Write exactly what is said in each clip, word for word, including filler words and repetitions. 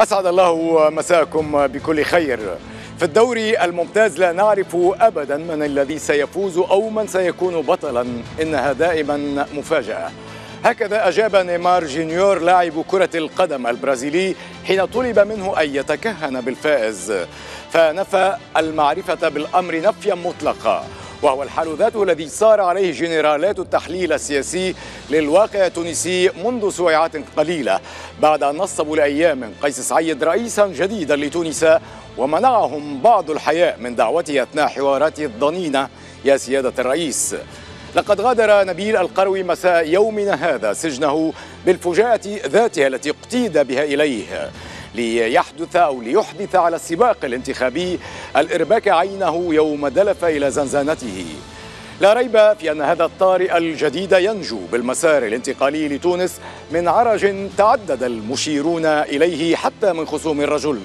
أسعد الله مساكم بكل خير. في الدوري الممتاز لا نعرف أبدا من الذي سيفوز أو من سيكون بطلا، إنها دائما مفاجأة. هكذا أجاب نيمار جونيور لاعب كرة القدم البرازيلي حين طلب منه أن يتكهن بالفائز، فنفى المعرفة بالأمر نفيا مطلقا، وهو الحال ذاته الذي صار عليه جنرالات التحليل السياسي للواقع التونسي منذ سويعات قليلة، بعد أن نصبوا لأيام قيس سعيد رئيسا جديدا لتونس ومنعهم بعض الحياء من دعوته أثناء حواراته الضنينة يا سيادة الرئيس. لقد غادر نبيل القروي مساء يومنا هذا سجنه بالفجاءة ذاتها التي اقتيد بها إليه، ليحدث أو ليحدث على السباق الانتخابي الإرباك عينه يوم دلف إلى زنزانته. لا ريب في أن هذا الطارئ الجديد ينجو بالمسار الانتقالي لتونس من عرج تعدد المشيرون إليه حتى من خصوم الرجل،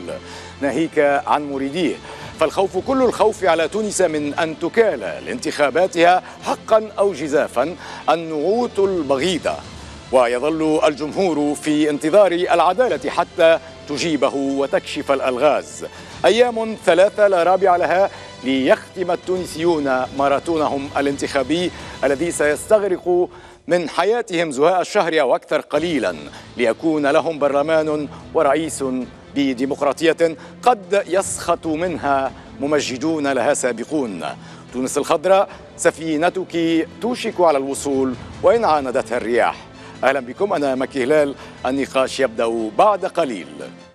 ناهيك عن مريديه، فالخوف كل الخوف على تونس من أن تكال لانتخاباتها حقا أو جزافا النعوت البغيضة، ويظل الجمهور في انتظار العدالة حتى تجيبه وتكشف الألغاز. أيام ثلاثة لا رابع لها ليختم التونسيون ماراثونهم الانتخابي الذي سيستغرق من حياتهم زهاء الشهر أو أكثر قليلا، ليكون لهم برلمان ورئيس بديمقراطية قد يسخط منها ممجدون لها سابقون. تونس الخضراء سفينتك توشك على الوصول وإن عاندتها الرياح. أهلا بكم، أنا مكي هلال، النقاش يبدأ بعد قليل.